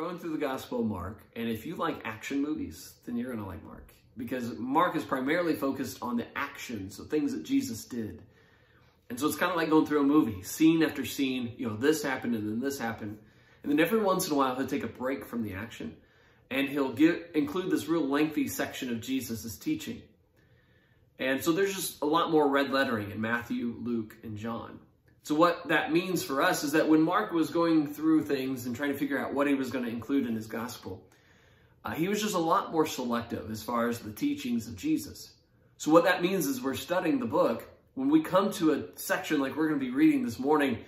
going through the Gospel of Mark, and if you like action movies, then you're going to like Mark, because Mark is primarily focused on the actions, so things that Jesus did. And so it's kind of like going through a movie, scene after scene, you know, this happened and then this happened. And then every once in a while, he'll take a break from the action, and he'll include this real lengthy section of Jesus' teaching. And so there's just a lot more red lettering in Matthew, Luke, and John. So what that means for us is that when Mark was going through things and trying to figure out what he was going to include in his gospel, he was just a lot more selective as far as the teachings of Jesus. So what that means is we're studying the book. When we come to a section like we're going to be reading this morning,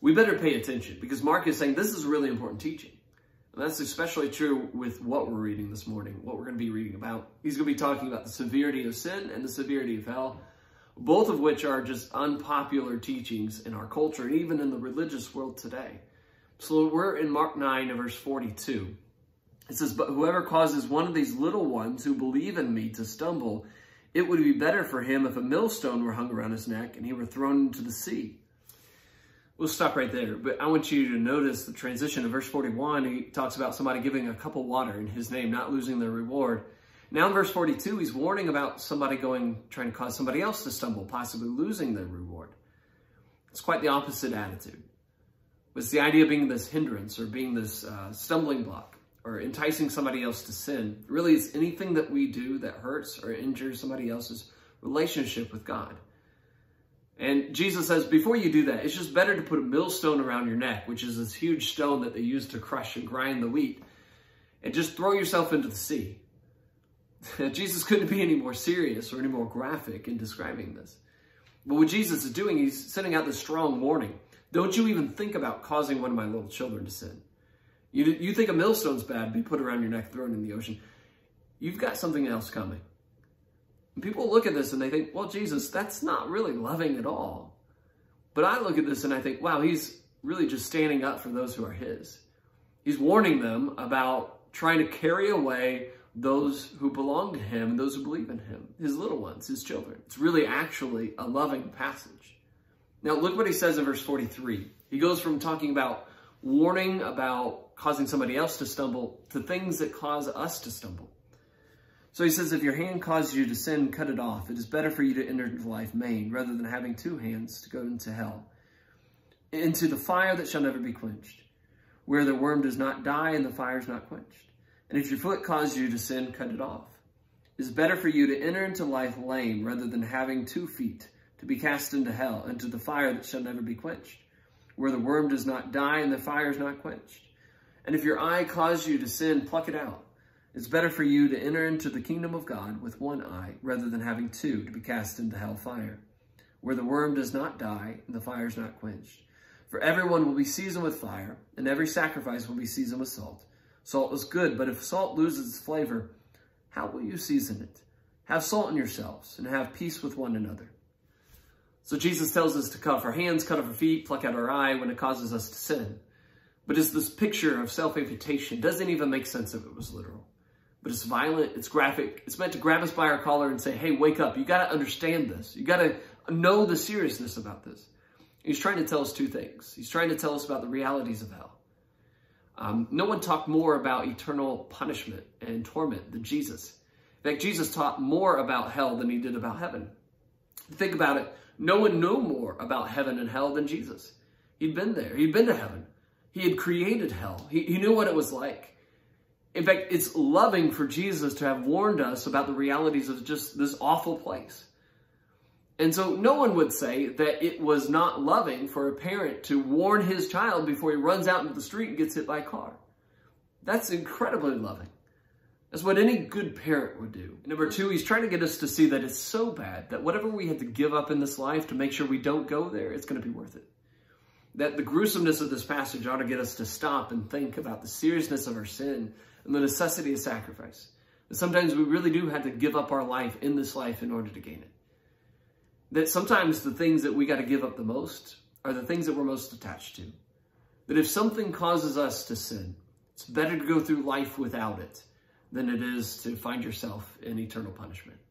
we better pay attention, because Mark is saying this is really important teaching. And that's especially true with what we're reading this morning, what we're going to be reading about. He's going to be talking about the severity of sin and the severity of hell, both of which are just unpopular teachings in our culture and even in the religious world today. So we're in Mark 9 and verse 42. It says, "But whoever causes one of these little ones who believe in me to stumble, it would be better for him if a millstone were hung around his neck and he were thrown into the sea." We'll stop right there, but I want you to notice the transition to verse 41. He talks about somebody giving a cup of water in his name, not losing their reward. Now in verse 42, he's warning about somebody trying to cause somebody else to stumble, possibly losing their reward. It's quite the opposite attitude. It's the idea of being this hindrance or being this stumbling block or enticing somebody else to sin. Really, it's anything that we do that hurts or injures somebody else's relationship with God. And Jesus says, before you do that, it's just better to put a millstone around your neck, which is this huge stone that they use to crush and grind the wheat, and just throw yourself into the sea. Jesus couldn't be any more serious or any more graphic in describing this. But what Jesus is doing, he's sending out this strong warning. Don't you even think about causing one of my little children to sin. You think a millstone's bad, be put around your neck, thrown in the ocean. You've got something else coming. And people look at this and they think, well, Jesus, that's not really loving at all. But I look at this and I think, wow, he's really just standing up for those who are his. He's warning them about trying to carry away those who belong to him and those who believe in him, his little ones, his children. It's really actually a loving passage. Now look what he says in verse 43. He goes from talking about warning about causing somebody else to stumble to things that cause us to stumble. So he says, if your hand causes you to sin, cut it off. It is better for you to enter into life maimed rather than having two hands to go into hell, into the fire that shall never be quenched, where the worm does not die and the fire is not quenched. And if your foot causes you to sin, cut it off. It is better for you to enter into life lame rather than having 2 feet to be cast into hell, into the fire that shall never be quenched, where the worm does not die and the fire is not quenched. And if your eye causes you to sin, pluck it out. It is better for you to enter into the kingdom of God with 1 eye rather than having 2 to be cast into hell fire, where the worm does not die and the fire is not quenched. For everyone will be seasoned with fire, and every sacrifice will be seasoned with salt. Salt is good, but if salt loses its flavor, how will you season it? Have salt in yourselves and have peace with one another. So Jesus tells us to cut off our hands, cut off our feet, pluck out our eye when it causes us to sin. But it's this picture of self-amputation. Doesn't even make sense if it was literal. But it's violent, it's graphic. It's meant to grab us by our collar and say, hey, wake up. You got to understand this. You got to know the seriousness about this. He's trying to tell us 2 things. He's trying to tell us about the realities of hell. No one talked more about eternal punishment and torment than Jesus. In fact, Jesus taught more about hell than he did about heaven. Think about it. No one knew more about heaven and hell than Jesus. He'd been there. He'd been to heaven. He had created hell. He knew what it was like. In fact, it's loving for Jesus to have warned us about the realities of just this awful place. And so no one would say that it was not loving for a parent to warn his child before he runs out into the street and gets hit by a car. That's incredibly loving. That's what any good parent would do. Number 2, he's trying to get us to see that it's so bad that whatever we have to give up in this life to make sure we don't go there, it's going to be worth it. That the gruesomeness of this passage ought to get us to stop and think about the seriousness of our sin and the necessity of sacrifice. That sometimes we really do have to give up our life in this life in order to gain it. That sometimes the things that we got to give up the most are the things that we're most attached to. That if something causes us to sin, it's better to go through life without it than it is to find yourself in eternal punishment.